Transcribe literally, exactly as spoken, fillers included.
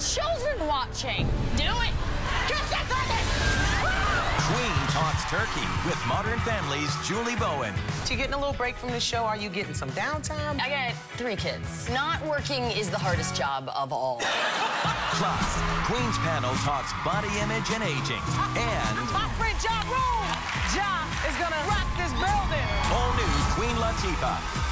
children watching. Do it. Queen talks turkey with Modern Family's Julie Bowen. So you're getting a little break from the show. Are you getting some downtime? I got three kids. Not working is the hardest job of all. Plus, Queen's panel talks body image and aging. And my friend Ja Rule. Ja is gonna rock this building. All new Queen Latifah.